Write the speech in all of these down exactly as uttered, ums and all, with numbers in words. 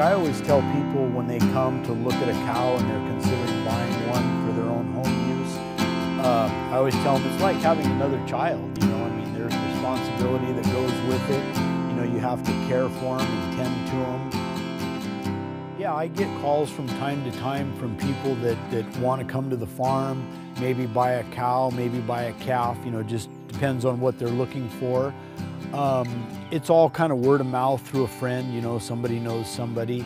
I always tell people when they come to look at a cow and they're considering buying one for their own home use, uh, I always tell them it's like having another child. You know, I mean, there's responsibility that goes with it. You know, you have to care for them and tend to them. Yeah, I get calls from time to time from people that, that want to come to the farm, maybe buy a cow, maybe buy a calf, you know, just depends on what they're looking for. Um, it's all kind of word of mouth through a friend, you know, somebody knows somebody.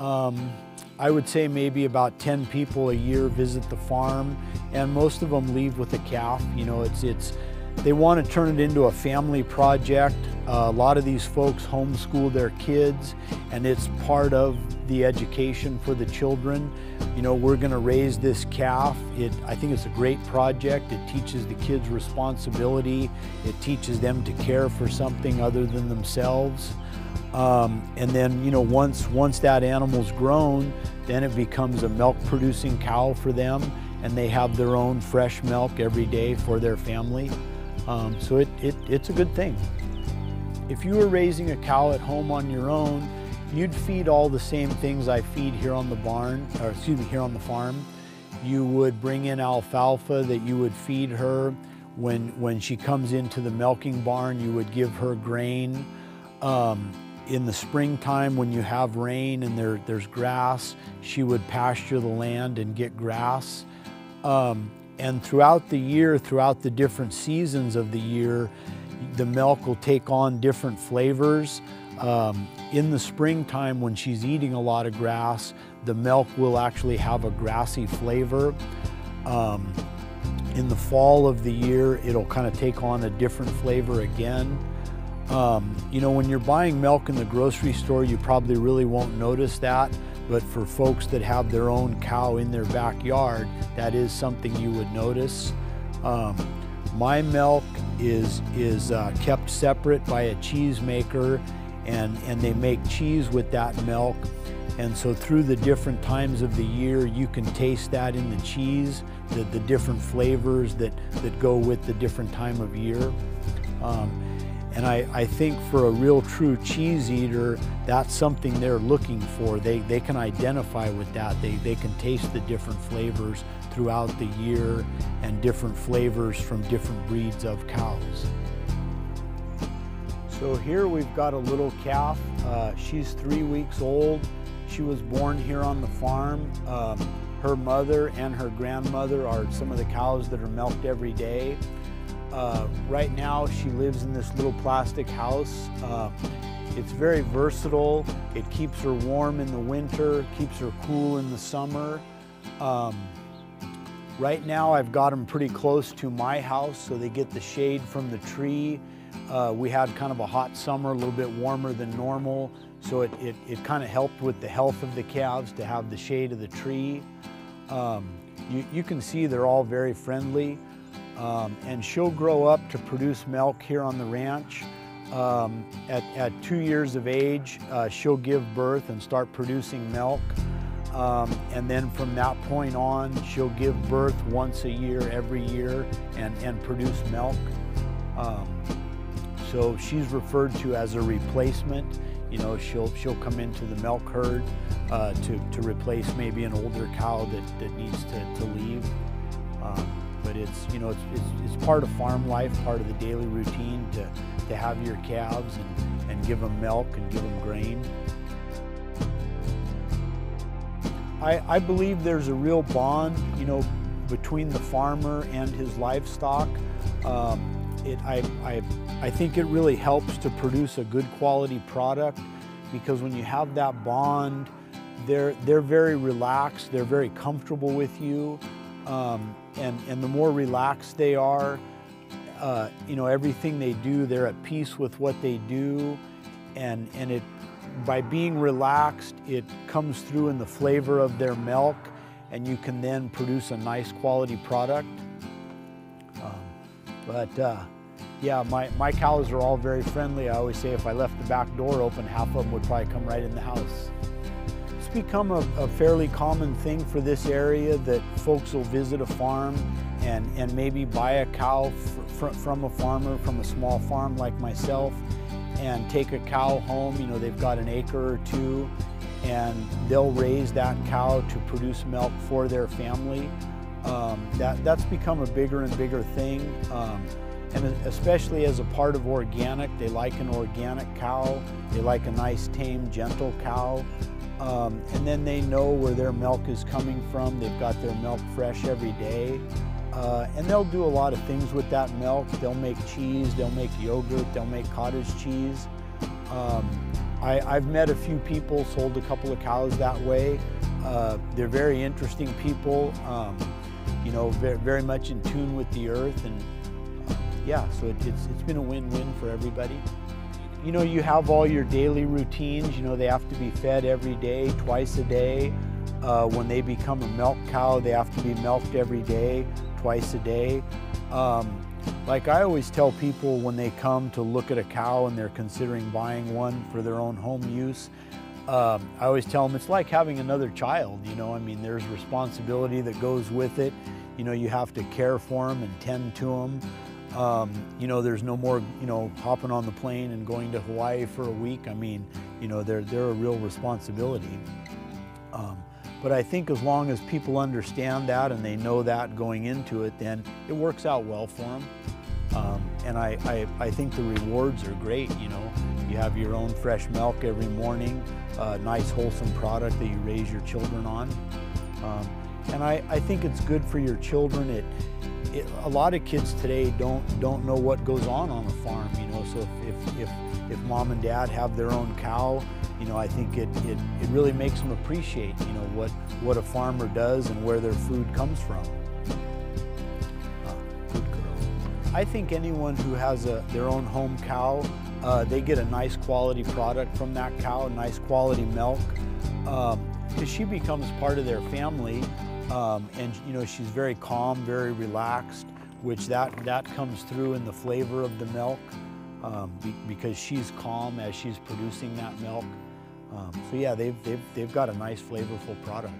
Um, I would say maybe about ten people a year visit the farm, and most of them leave with a calf. You know, it's, it's, they want to turn it into a family project. Uh, a lot of these folks homeschool their kids, and it's part of the education for the children. You know, we're going to raise this calf. It, I think it's a great project. It teaches the kids responsibility. It teaches them to care for something other than themselves. Um, and then, you know, once, once that animal's grown, then it becomes a milk-producing cow for them, and they have their own fresh milk every day for their family. Um, so it, it, it's a good thing. If you were raising a cow at home on your own, you'd feed all the same things I feed here on the barn, or excuse me, here on the farm. You would bring in alfalfa that you would feed her. When, when she comes into the milking barn, you would give her grain. Um, in the springtime, when you have rain and there, there's grass, she would pasture the land and get grass. Um, and throughout the year, throughout the different seasons of the year, the milk will take on different flavors. Um, in the springtime, when she's eating a lot of grass, the milk will actually have a grassy flavor. Um, in the fall of the year, it'll kind of take on a different flavor again. Um, you know, when you're buying milk in the grocery store, you probably really won't notice that, but for folks that have their own cow in their backyard, that is something you would notice. Um, my milk is, is uh, kept separate by a cheese maker, and, and they make cheese with that milk. And so through the different times of the year, you can taste that in the cheese, the, the different flavors that, that go with the different time of year. Um, and I, I think for a real true cheese eater, that's something they're looking for. They, they can identify with that. They, they can taste the different flavors throughout the year and different flavors from different breeds of cows. So here we've got a little calf. Uh, she's three weeks old. She was born here on the farm. Um, her mother and her grandmother are some of the cows that are milked every day. Uh, right now she lives in this little plastic house. Uh, it's very versatile. It keeps her warm in the winter, keeps her cool in the summer. Um, right now I've got them pretty close to my house so they get the shade from the tree. Uh, we had kind of a hot summer, a little bit warmer than normal, so it, it, it kind of helped with the health of the calves to have the shade of the tree. Um, you, you can see they're all very friendly, um, and she'll grow up to produce milk here on the ranch. Um, at, at two years of age, uh, she'll give birth and start producing milk, um, and then from that point on, she'll give birth once a year, every year, and, and produce milk. Um, So she's referred to as a replacement. You know, she'll, she'll come into the milk herd uh, to, to replace maybe an older cow that, that needs to, to leave. Um, but it's, you know, it's, it's, it's part of farm life, part of the daily routine to, to have your calves and, and give them milk and give them grain. I, I believe there's a real bond, you know, between the farmer and his livestock. Um, It, I, I, I think it really helps to produce a good quality product, because when you have that bond, they're, they're very relaxed, they're very comfortable with you, um, and, and the more relaxed they are, uh, you know, everything they do, they're at peace with what they do, and, and it, by being relaxed, it comes through in the flavor of their milk, and you can then produce a nice quality product. Um, but uh, Yeah, my, my cows are all very friendly. I always say if I left the back door open, half of them would probably come right in the house. It's become a, a fairly common thing for this area that folks will visit a farm and, and maybe buy a cow fr from a farmer, from a small farm like myself, and take a cow home. You know, they've got an acre or two, and they'll raise that cow to produce milk for their family. Um, that, that's become a bigger and bigger thing. Um, and especially as a part of organic, they like an organic cow. They like a nice, tame, gentle cow. Um, and then they know where their milk is coming from. They've got their milk fresh every day. Uh, and they'll do a lot of things with that milk. They'll make cheese, they'll make yogurt, they'll make cottage cheese. Um, I, I've met a few people, sold a couple of cows that way. Uh, they're very interesting people, um, you know, very, very much in tune with the earth. And uh, yeah, so it, it's, it's been a win-win for everybody. You know, you have all your daily routines. You know, they have to be fed every day, twice a day. Uh, when they become a milk cow, they have to be milked every day, twice a day. Um, like I always tell people when they come to look at a cow and they're considering buying one for their own home use, um, I always tell them it's like having another child, you know. I mean, there's responsibility that goes with it. You know, you have to care for them and tend to them. Um, you know, there's no more, you know, hopping on the plane and going to Hawaii for a week. I mean, you know, they're, they're a real responsibility. Um, but I think as long as people understand that and they know that going into it, then it works out well for them. Um, and I, I, I think the rewards are great, you know. You have your own fresh milk every morning, a nice wholesome product that you raise your children on. Um, and I, I think it's good for your children. It, It, a lot of kids today don't don't know what goes on on a farm, you know. So if, if, if, if mom and dad have their own cow, you know, I think it, it, it really makes them appreciate, you know, what, what a farmer does and where their food comes from. Uh, good girl. I think anyone who has a, their own home cow, uh, they get a nice quality product from that cow, nice quality milk, because um, she becomes part of their family. Um, and you know, she's very calm, very relaxed, which that, that comes through in the flavor of the milk um, be, because she's calm as she's producing that milk. Um, so yeah, they've, they've, they've got a nice flavorful product.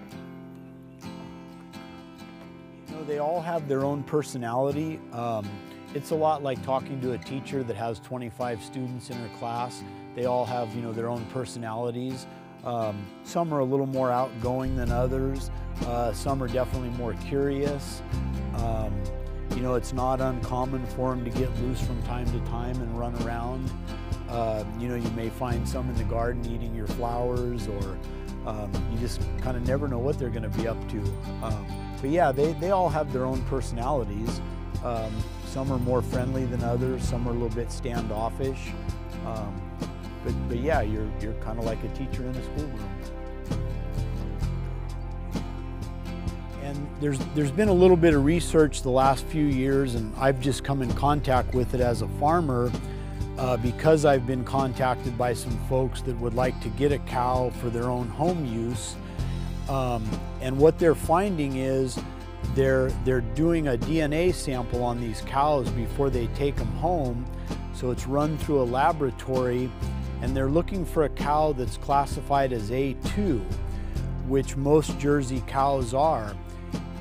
You know, they all have their own personality. Um, it's a lot like talking to a teacher that has twenty-five students in her class. They all have, you know, their own personalities. Um, some are a little more outgoing than others. Uh, some are definitely more curious. Um, you know, it's not uncommon for them to get loose from time to time and run around. Uh, you know, you may find some in the garden eating your flowers, or um, you just kind of never know what they're going to be up to. Um, but yeah, they, they all have their own personalities. Um, some are more friendly than others. Some are a little bit standoffish. Um, But, but yeah, you're, you're kind of like a teacher in a schoolroom. And there's, there's been a little bit of research the last few years, and I've just come in contact with it as a farmer uh, because I've been contacted by some folks that would like to get a cow for their own home use. Um, and what they're finding is they're, they're doing a D N A sample on these cows before they take them home. So it's run through a laboratory, and they're looking for a cow that's classified as A two, which most Jersey cows are.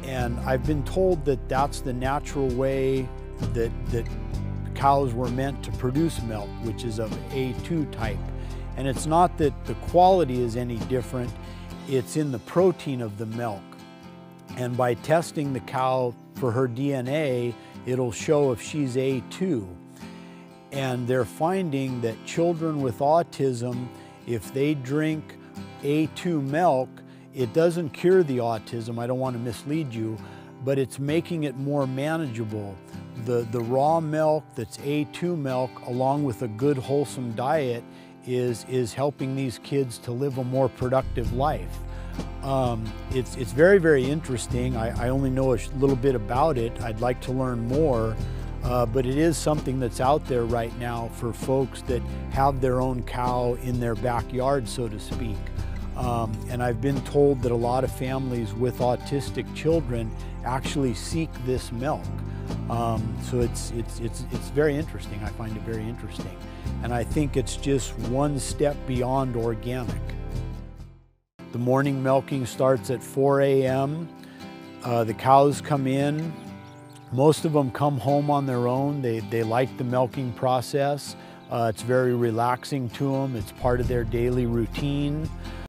And I've been told that that's the natural way that, that cows were meant to produce milk, which is of A two type. And it's not that the quality is any different, it's in the protein of the milk. And by testing the cow for her D N A, it'll show if she's A two. And they're finding that children with autism, if they drink A two milk, it doesn't cure the autism, I don't want to mislead you, but it's making it more manageable. The, the raw milk that's A two milk, along with a good wholesome diet, is, is helping these kids to live a more productive life. Um, it's, it's very, very interesting. I, I only know a little bit about it. I'd like to learn more. Uh, but it is something that's out there right now for folks that have their own cow in their backyard, so to speak. Um, and I've been told that a lot of families with autistic children actually seek this milk. Um, so it's, it's, it's, it's very interesting. I find it very interesting. And I think it's just one step beyond organic. The morning milking starts at four A M Uh, the cows come in. Most of them come home on their own. They, they like the milking process. Uh, it's very relaxing to them. It's part of their daily routine.